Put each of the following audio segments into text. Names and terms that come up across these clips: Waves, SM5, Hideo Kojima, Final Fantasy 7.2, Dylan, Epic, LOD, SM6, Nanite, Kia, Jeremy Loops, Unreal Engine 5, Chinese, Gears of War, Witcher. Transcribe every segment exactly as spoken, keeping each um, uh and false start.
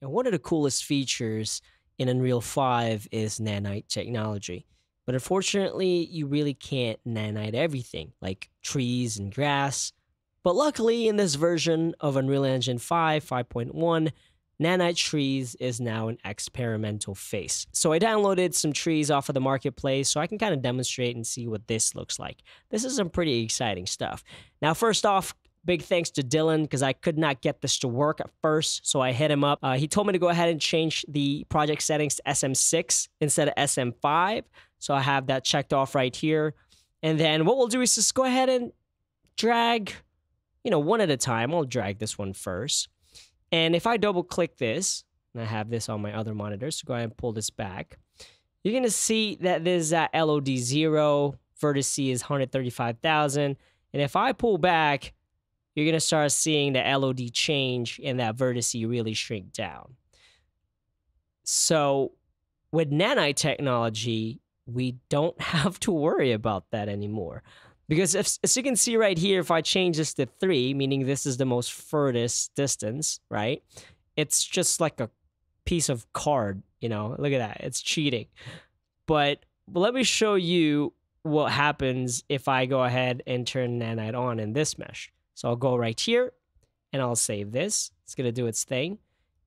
And one of the coolest features in Unreal five is nanite technology. But unfortunately, you really can't nanite everything, like trees and grass. But luckily, in this version of Unreal Engine five, five point one, nanite trees is now an experimental phase. So I downloaded some trees off of the marketplace so I can kind of demonstrate and see what this looks like. This is some pretty exciting stuff. Now, first off, big thanks to Dylan, because I could not get this to work at first, so I hit him up. Uh, he told me to go ahead and change the project settings to S M six instead of S M five, so I have that checked off right here. And then what we'll do is just go ahead and drag, you know, one at a time. I'll drag this one first. And if I double-click this, and I have this on my other monitor, so go ahead and pull this back, you're going to see that this uh, L O D zero, vertex is one hundred thirty-five thousand, and if I pull back, you're going to start seeing the L O D change and that vertex really shrink down. So with nanite technology, we don't have to worry about that anymore. Because if, as you can see right here, if I change this to three, meaning this is the most furthest distance, right? It's just like a piece of card, you know? Look at that. It's cheating. But let me show you what happens if I go ahead and turn nanite on in this mesh. So I'll go right here, and I'll save this. It's going to do its thing.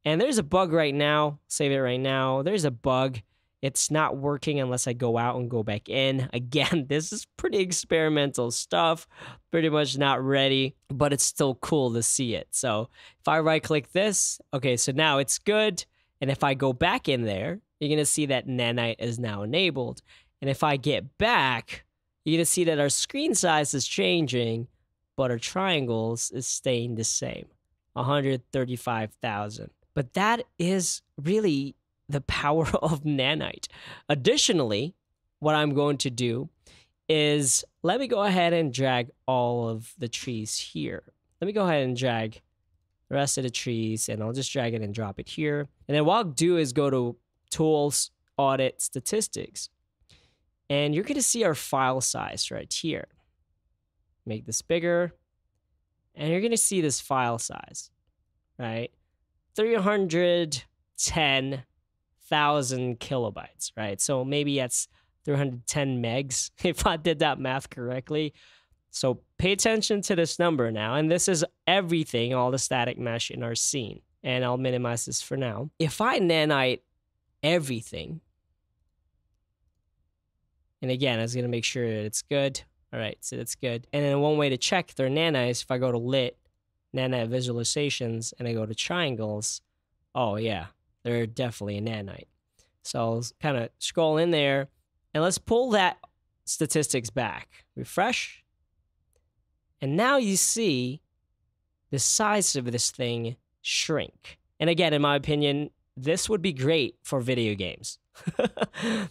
And there's a bug right now. Save it right now. There's a bug. It's not working unless I go out and go back in. Again, this is pretty experimental stuff. Pretty much not ready, but it's still cool to see it. So if I right-click this, okay, so now it's good. And if I go back in there, you're going to see that nanite is now enabled. And if I get back, you're going to see that our screen size is changing, but our triangles is staying the same, one hundred thirty-five thousand. But that is really the power of nanite. Additionally, what I'm going to do is, let me go ahead and drag all of the trees here. Let me go ahead and drag the rest of the trees, and I'll just drag it and drop it here. And then what I'll do is go to Tools, Audit, Statistics. And you're going to see our file size right here. Make this bigger, and you're going to see this file size, right? three hundred ten thousand kilobytes, right? So maybe that's three hundred ten megs, if I did that math correctly. So pay attention to this number now, and this is everything, all the static mesh in our scene. And I'll minimize this for now. If I nanite everything, and again, I was going to make sure that it's good. All right, so that's good. And then one way to check their nanite is if I go to Lit, Nanite Visualizations, and I go to Triangles, oh yeah, they're definitely a nanite. So I'll kind of scroll in there, and let's pull that statistics back. Refresh. And now you see the size of this thing shrink. And again, in my opinion, this would be great for video games.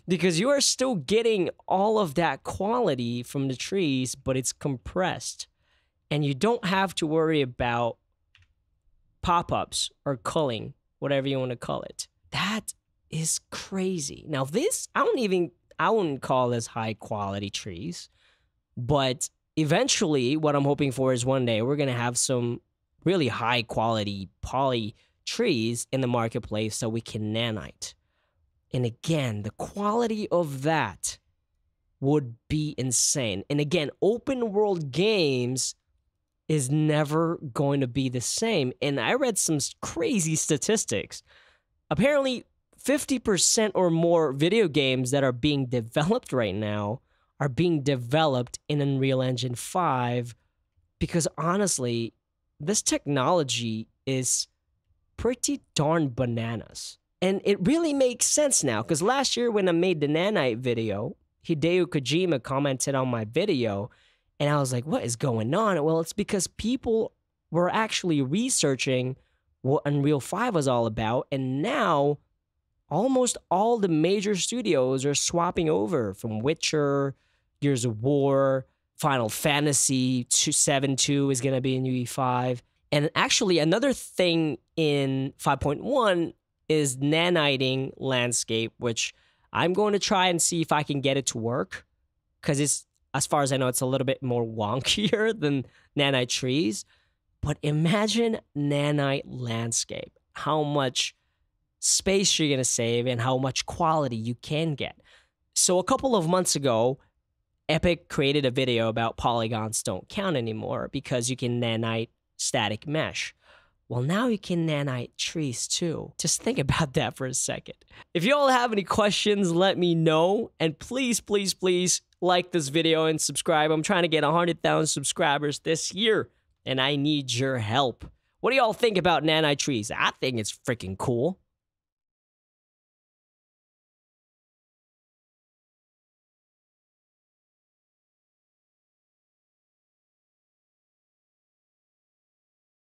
Because you are still getting all of that quality from the trees, but it's compressed. And you don't have to worry about pop-ups or culling, whatever you want to call it. That is crazy. Now this, I don't even, I wouldn't call this high quality trees, but eventually what I'm hoping for is one day we're going to have some really high quality poly trees in the marketplace so we can nanite. And again, the quality of that would be insane. And again, open world games is never going to be the same. And I read some crazy statistics. Apparently, fifty percent or more video games that are being developed right now are being developed in Unreal Engine five because honestly, this technology is pretty darn bananas. And it really makes sense now, because last year when I made the nanite video, Hideo Kojima commented on my video, and I was like, what is going on? Well, it's because people were actually researching what Unreal five was all about, and now almost all the major studios are swapping over from Witcher, Gears of War, Final Fantasy seven point two is going to be in U E five. And actually another thing in five point one is naniting landscape, which I'm going to try and see if I can get it to work, because it's, as far as I know, it's a little bit more wonkier than nanite trees. But imagine nanite landscape, how much space you're going to save and how much quality you can get. So a couple of months ago, Epic created a video about polygons don't count anymore because you can nanite static mesh. Well, now you can nanite trees too. Just think about that for a second. If you all have any questions, let me know. And please, please, please like this video and subscribe. I'm trying to get one hundred thousand subscribers this year, and I need your help. What do y'all think about nanite trees? I think it's freaking cool.